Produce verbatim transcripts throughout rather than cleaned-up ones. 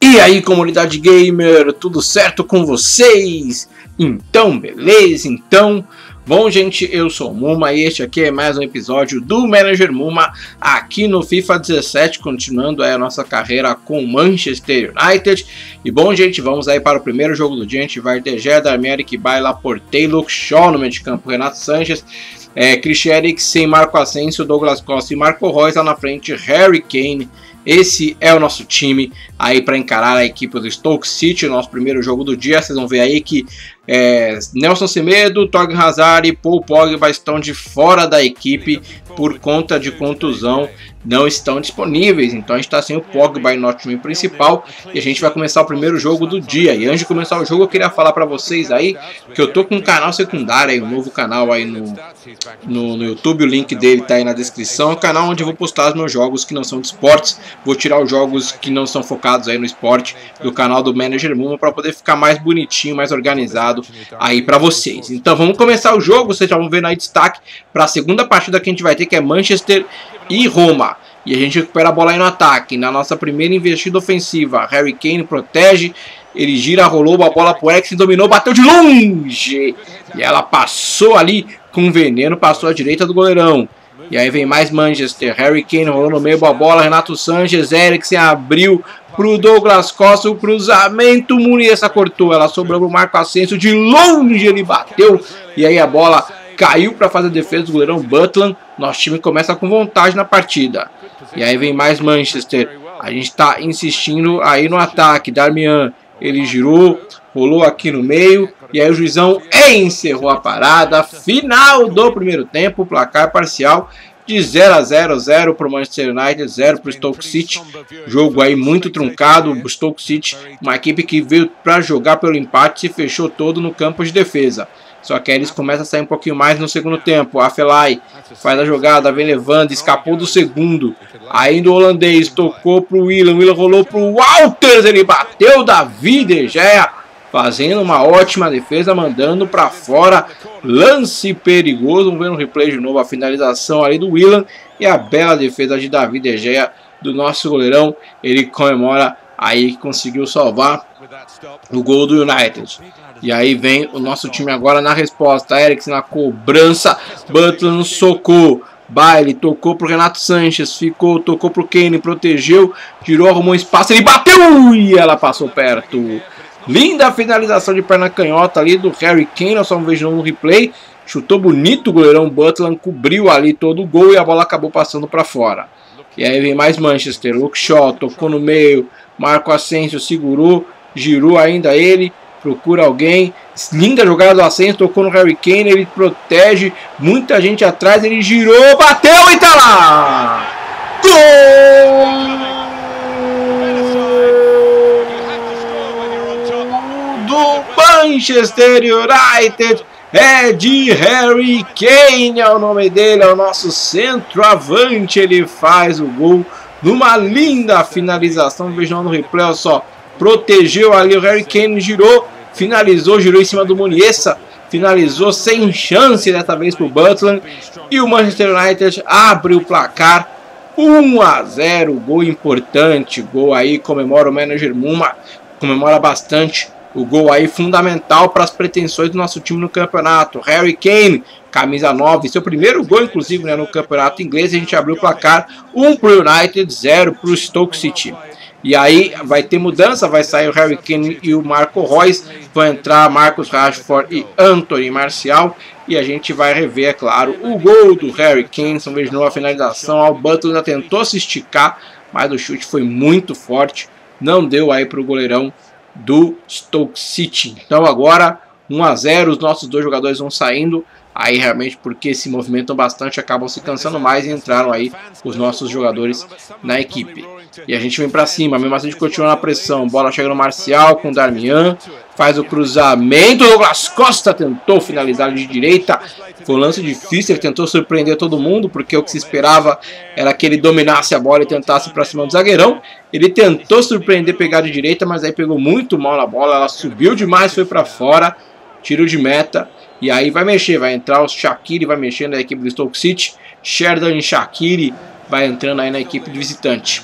E aí, comunidade gamer, tudo certo com vocês? Então, beleza? Então, bom gente, eu sou o Muma e este aqui é mais um episódio do Manager Muma aqui no FIFA dezessete, continuando aí a nossa carreira com Manchester United. E bom gente, vamos aí para o primeiro jogo do dia, a gente vai De Gea, Darmian, Baila, Laporte, Luke Shaw no meio de campo, Renato Sanchez, é, Christian Eriksen, Marco Asensio, Douglas Costa e Marco Royce, lá na frente Harry Kane. Esse é o nosso time aí para encarar a equipe do Stoke City, nosso primeiro jogo do dia. Vocês vão ver aí que é, Nelson Semedo, Torgan Hazard e Paul Pogba estão de fora da equipe por conta de contusão, não estão disponíveis. Então a gente está sem o Pogba no time principal e a gente vai começar o primeiro jogo do dia. E antes de começar o jogo eu queria falar para vocês aí que eu tô com um canal secundário aí, um novo canal aí no, no, no YouTube, o link dele tá aí na descrição. É um canal onde eu vou postar os meus jogos que não são de esportes. Vou tirar os jogos que não são focados aí no esporte do canal do Manager Muma para poder ficar mais bonitinho, mais organizado aí para vocês. Então vamos começar o jogo, vocês já vão vendo aí destaque para a segunda partida que a gente vai ter, que é Manchester e Roma. E a gente recupera a bola aí no ataque, na nossa primeira investida ofensiva. Harry Kane protege, ele gira, rolou a bola por Eriksen, dominou, bateu de longe. E ela passou ali com veneno, passou à direita do goleirão. E aí vem mais Manchester, Harry Kane rolou no meio, boa bola, Renato Sanchez, Eriksen abriu pro Douglas Costa, o cruzamento, Munier essa cortou, ela sobrou pro Marco Asensio, de longe ele bateu, e aí a bola caiu para fazer a defesa do goleirão Butland. Nosso time começa com vontade na partida. E aí vem mais Manchester, a gente está insistindo aí no ataque, Darmian, ele girou, rolou aqui no meio, e aí o juizão encerrou a parada. Final do primeiro tempo, placar parcial de zero a zero, zero para o Manchester United, zero para o Stoke City. Jogo aí muito truncado, o Stoke City, uma equipe que veio para jogar pelo empate, se fechou todo no campo de defesa. Só que aí eles começam a sair um pouquinho mais no segundo tempo. Afelai faz a jogada, vem levando, escapou do segundo. Ainda o holandês tocou para o Willan, Willan rolou para o Walters, ele bateu, David de Gea fazendo uma ótima defesa, mandando para fora, lance perigoso. Vamos ver no replay de novo a finalização ali do Willan e a bela defesa de David de Gea, do nosso goleirão. Ele comemora aí que conseguiu salvar o gol do United. E aí vem o nosso time agora na resposta, Eriksen na cobrança, Butland socou, Baile tocou pro Renato Sanchez, ficou, tocou pro Kane, protegeu, tirou, arrumou espaço, ele bateu e ela passou perto. Linda finalização de perna canhota ali do Harry Kane, nós só não vejamos no replay. Chutou bonito o goleirão Butland, cobriu ali todo o gol e a bola acabou passando para fora. E aí vem mais Manchester, Luke Shaw tocou no meio, Marco Asensio segurou, girou ainda ele, procura alguém, linda jogada do Asensio, tocou no Harry Kane, ele protege, muita gente atrás, ele girou, bateu e tá lá! Gol do Manchester United! É de Harry Kane, é o nome dele, é o nosso centroavante, ele faz o gol numa linda finalização, vejam no replay, olha só, protegeu ali o Harry Kane, girou, finalizou, girou em cima do Muniesa, finalizou sem chance dessa vez para o Butland e o Manchester United abre o placar, um a zero, gol importante, gol aí, comemora o Manager Muma, comemora bastante. O gol aí fundamental para as pretensões do nosso time no campeonato. Harry Kane, camisa nove, seu primeiro gol inclusive, né, no campeonato inglês. A gente abriu o placar, um para o United, zero para o Stoke City. E aí vai ter mudança, vai sair o Harry Kane e o Marco Royce, vão entrar Marcos Rashford e Anthony Martial. E a gente vai rever, é claro, o gol do Harry Kane. São Vejo a finalização, o Butland já tentou se esticar, mas o chute foi muito forte, não deu aí para o goleirão do Stoke City. Então agora um a zero, os nossos dois jogadores vão saindo aí realmente porque se movimentam bastante, acabam se cansando mais e entraram aí os nossos jogadores na equipe. E a gente vem para cima, mesmo assim a gente continua na pressão, bola chega no Martial com o Darmian, faz o cruzamento, o Douglas Costa tentou finalizar de direita, foi um lance difícil, ele tentou surpreender todo mundo, porque o que se esperava era que ele dominasse a bola e tentasse para cima do zagueirão, ele tentou surpreender, pegar de direita, mas aí pegou muito mal na bola, ela subiu demais, foi para fora, tiro de meta. E aí vai mexer, vai entrar o Shaqiri, vai mexendo na equipe do Stoke City. Sheridan e Shaqiri vai entrando aí na equipe de visitante.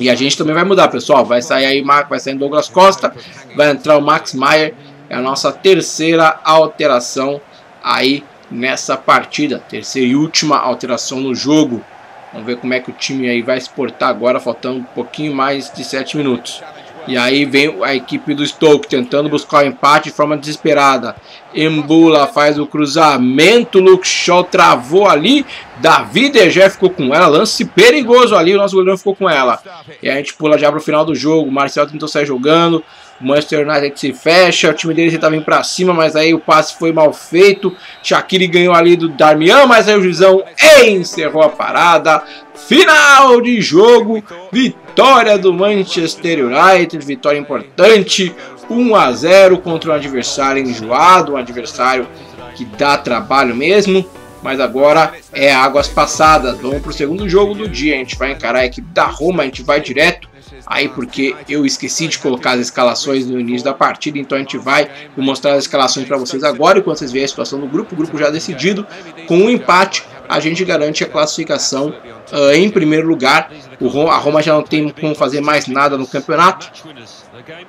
E a gente também vai mudar, pessoal. Vai sair aí Marco, vai sair Douglas Costa, vai entrar o Max Meyer. É a nossa terceira alteração aí nessa partida. Terceira e última alteração no jogo. Vamos ver como é que o time aí vai se portar agora, faltando um pouquinho mais de sete minutos. E aí vem a equipe do Stoke tentando buscar o empate de forma desesperada. Embula faz o cruzamento, Luke Shaw travou ali, David de Gea ficou com ela, lance perigoso ali, o nosso goleirão ficou com ela. E a gente pula já para o final do jogo, Marcel tentou sair jogando, o Manchester United se fecha, o time dele tenta vir para cima, mas aí o passe foi mal feito, Shaqiri ganhou ali do Darmian, mas aí o juizão encerrou a parada. Final de jogo, vitória do Manchester United, vitória importante, um a zero contra um adversário enjoado, um adversário que dá trabalho mesmo, mas agora é águas passadas. Vamos para o segundo jogo do dia, a gente vai encarar a equipe da Roma, a gente vai direto, aí porque eu esqueci de colocar as escalações no início da partida, então a gente vai mostrar as escalações para vocês agora, e quando vocês verem a situação do grupo, o grupo já decidido, com um empate, a gente garante a classificação uh, em primeiro lugar. O Roma, a Roma já não tem como fazer mais nada no campeonato.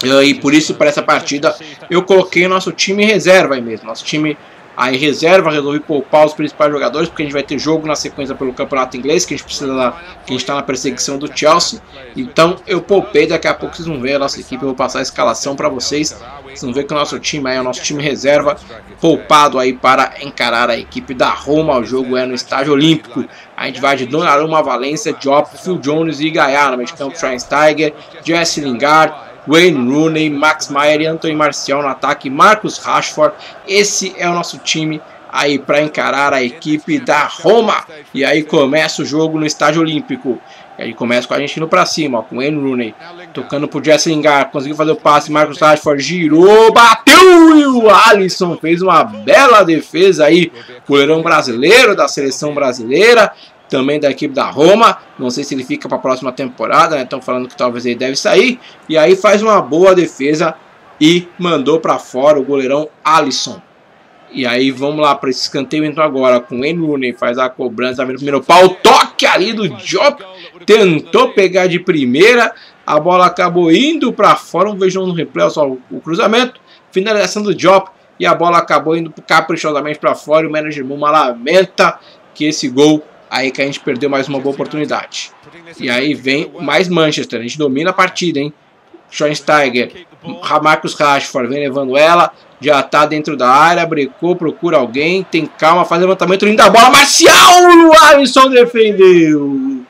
Uh, e por isso, para essa partida, eu coloquei nosso time em reserva aí mesmo. Nosso time aí reserva, resolvi poupar os principais jogadores, porque a gente vai ter jogo na sequência pelo campeonato inglês, que a gente precisa da, que a gente está na perseguição do Chelsea. Então eu poupei, daqui a pouco vocês vão ver a nossa equipe, eu vou passar a escalação para vocês. Vocês vão ver que o nosso time aí é o nosso time reserva, poupado aí para encarar a equipe da Roma. O jogo é no Estádio Olímpico. A gente vai de Donnarumma, Valência, Diop, Phil Jones e Gaia. No meio de campo, Schweinsteiger, Jesse Lingard, Wayne Rooney, Max Meyer e Anthony Martial no ataque, Marcos Rashford. Esse é o nosso time aí para encarar a equipe da Roma. E aí começa o jogo no Estádio Olímpico. E aí começa com a gente indo pra cima, ó, com o Wayne Rooney, tocando pro Jesse Lingard, conseguiu fazer o passe, Marcos Rashford girou, bateu, e o Alisson fez uma bela defesa aí, goleirão brasileiro da seleção brasileira, também da equipe da Roma, não sei se ele fica pra próxima temporada, né, estão falando que talvez ele deve sair, e aí faz uma boa defesa e mandou pra fora o goleirão Alisson. E aí vamos lá para esse escanteio então agora com o Wayne Rooney, faz a cobrança no primeiro pau, toque ali do Diop, tentou pegar de primeira, a bola acabou indo para fora, um vejão no replay, só o cruzamento, finalização do Diop e a bola acabou indo caprichosamente para fora, e o Manager Muma lamenta que esse gol aí que a gente perdeu mais uma boa oportunidade. E aí vem mais Manchester, a gente domina a partida, hein? Schweinsteiger, Marcos Rashford vem levando ela, já tá dentro da área, brecou, procura alguém, tem calma, faz levantamento, linda bola, Martial, o Alisson defendeu.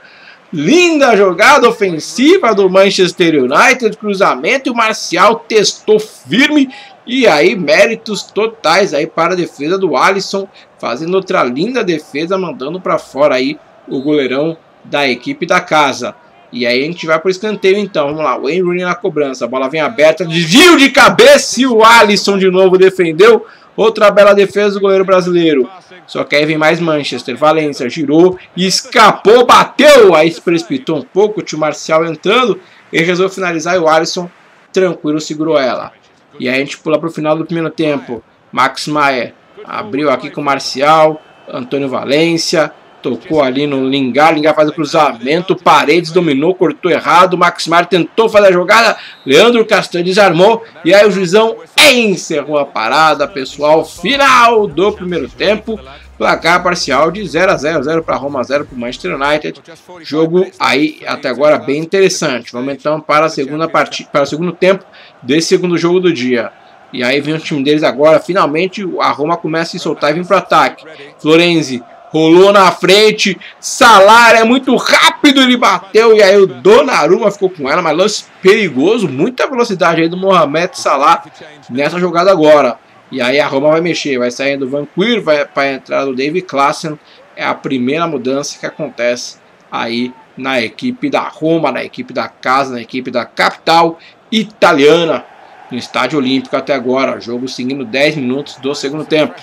Linda jogada ofensiva do Manchester United, cruzamento, e o Martial testou firme, e aí méritos totais aí para a defesa do Alisson, fazendo outra linda defesa, mandando para fora aí o goleirão da equipe da casa. E aí a gente vai para o escanteio então, vamos lá, Wayne Rooney na cobrança, a bola vem aberta, desvio de cabeça e o Alisson de novo defendeu, outra bela defesa do goleiro brasileiro, só que aí vem mais Manchester, Valência girou, escapou, bateu, aí se precipitou um pouco, o tio Martial entrando, ele resolveu finalizar e o Alisson tranquilo segurou ela. E aí a gente pula para o final do primeiro tempo, Max Meyer abriu aqui com o Martial, Antônio Valência, tocou ali no Lingard, Lingard faz o cruzamento, Paredes dominou, cortou errado, Max Meyer tentou fazer a jogada, Leandro Castanho desarmou, e aí o juizão encerrou a parada, pessoal, final do primeiro tempo, placar parcial de zero a zero, zero para Roma, zero para o Manchester United, jogo aí até agora bem interessante. Vamos então para a segunda partida, para o segundo tempo desse segundo jogo do dia. E aí vem o time deles agora, finalmente a Roma começa a se soltar e vem para o ataque, Florenzi rolou na frente, Salah é muito rápido, ele bateu e aí o Donnarumma ficou com ela, mas lance perigoso, muita velocidade aí do Mohamed Salah nessa jogada agora. E aí a Roma vai mexer, vai saindo o Vanquir, vai para a entrada do David Klaassen, é a primeira mudança que acontece aí na equipe da Roma, na equipe da casa, na equipe da capital italiana. No Estádio Olímpico até agora, jogo seguindo dez minutos do segundo tempo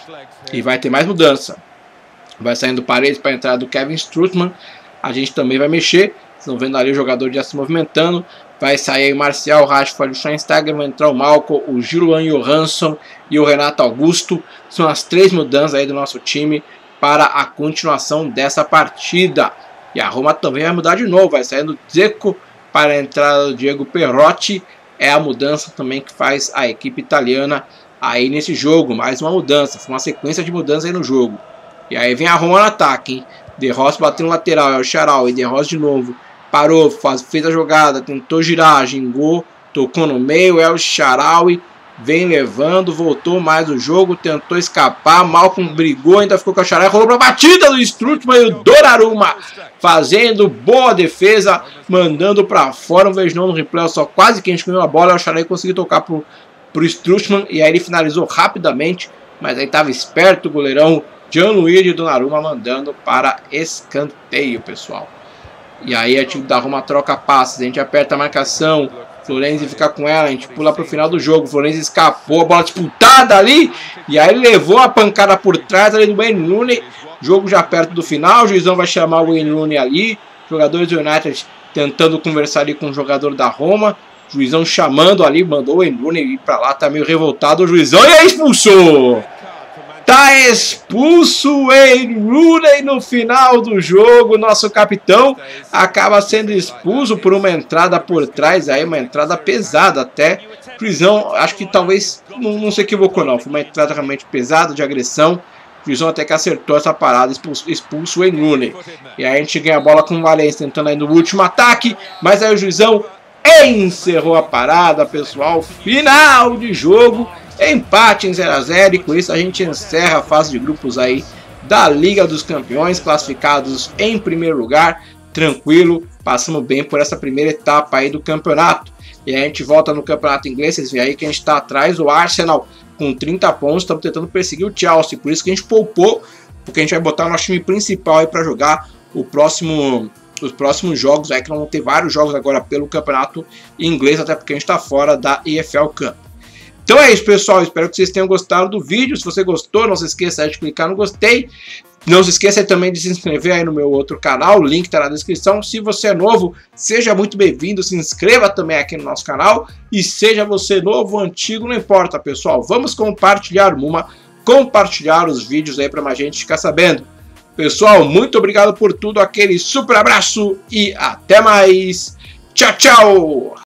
e vai ter mais mudança. Vai saindo Paredes para a entrada do Kevin Strootman. A gente também vai mexer. Vocês estão vendo ali o jogador já se movimentando. Vai sair aí o Martial, o Rashford, o Schweinsteiger. Vai entrar o Malco, o Gilvan Johansson e o Renato Augusto. São as três mudanças aí do nosso time para a continuação dessa partida. E a Roma também vai mudar de novo. Vai saindo Dzeko para a entrada do Diego Perotti. É a mudança também que faz a equipe italiana aí nesse jogo. Mais uma mudança, foi uma sequência de mudanças aí no jogo. E aí vem a Roma no ataque, hein? De Rossi bateu no lateral, é o Shaarawy, De Rossi de novo. Parou, faz, fez a jogada, tentou girar, gingou, tocou no meio, é o Shaarawy. Vem levando, voltou mais o jogo, tentou escapar, Malcom brigou, ainda ficou com a Shaarawy, rolou para a batida do Strootman e o Donnarumma fazendo boa defesa, mandando para fora. Não vejo não no replay, só quase que a gente comeu a bola, o Shaarawy conseguiu tocar para o Strootman e aí ele finalizou rapidamente, mas aí estava esperto o goleirão Gianluigi Donnarumma mandando para escanteio, pessoal. E aí a time da Roma troca passes, a gente aperta a marcação, Florenzi fica com ela, a gente pula para o final do jogo. Florenzi escapou, a bola disputada ali. E aí levou a pancada por trás ali do Wayne Rooney. Jogo já perto do final, o juizão vai chamar o Wayne Rooney ali. Jogadores do United tentando conversar ali com o jogador da Roma. Juizão chamando ali, mandou o Wayne Rooney ir para lá. Tá meio revoltado o juizão e aí expulsou. Tá expulso o Wayne Rooney no final do jogo. Nosso capitão acaba sendo expulso por uma entrada por trás. Aí uma entrada pesada até. Juizão, acho que talvez não, não se equivocou não. Foi uma entrada realmente pesada de agressão. Juizão até que acertou essa parada. Expulso, expulso o Wayne Rooney. E aí a gente ganha a bola com o Valencia tentando aí no último ataque. Mas aí o juizão encerrou a parada, pessoal. Final de jogo. Empate em zero a zero e com isso a gente encerra a fase de grupos aí da Liga dos Campeões, classificados em primeiro lugar, tranquilo, passando bem por essa primeira etapa aí do campeonato. E a gente volta no campeonato inglês, vocês veem aí que a gente está atrás, o Arsenal com trinta pontos, estamos tentando perseguir o Chelsea, por isso que a gente poupou, porque a gente vai botar o nosso time principal aí para jogar o próximo... os próximos jogos, aí que vão ter vários jogos agora pelo campeonato inglês, até porque a gente está fora da E F L Cup. Então é isso, pessoal, espero que vocês tenham gostado do vídeo. Se você gostou, não se esqueça de clicar no gostei. Não se esqueça também de se inscrever aí no meu outro canal, o link está na descrição. Se você é novo, seja muito bem-vindo, se inscreva também aqui no nosso canal. E seja você novo ou antigo, não importa, pessoal. Vamos compartilhar Muma, compartilhar os vídeos aí para mais gente ficar sabendo. Pessoal, muito obrigado por tudo, aquele super abraço e até mais. Tchau, tchau!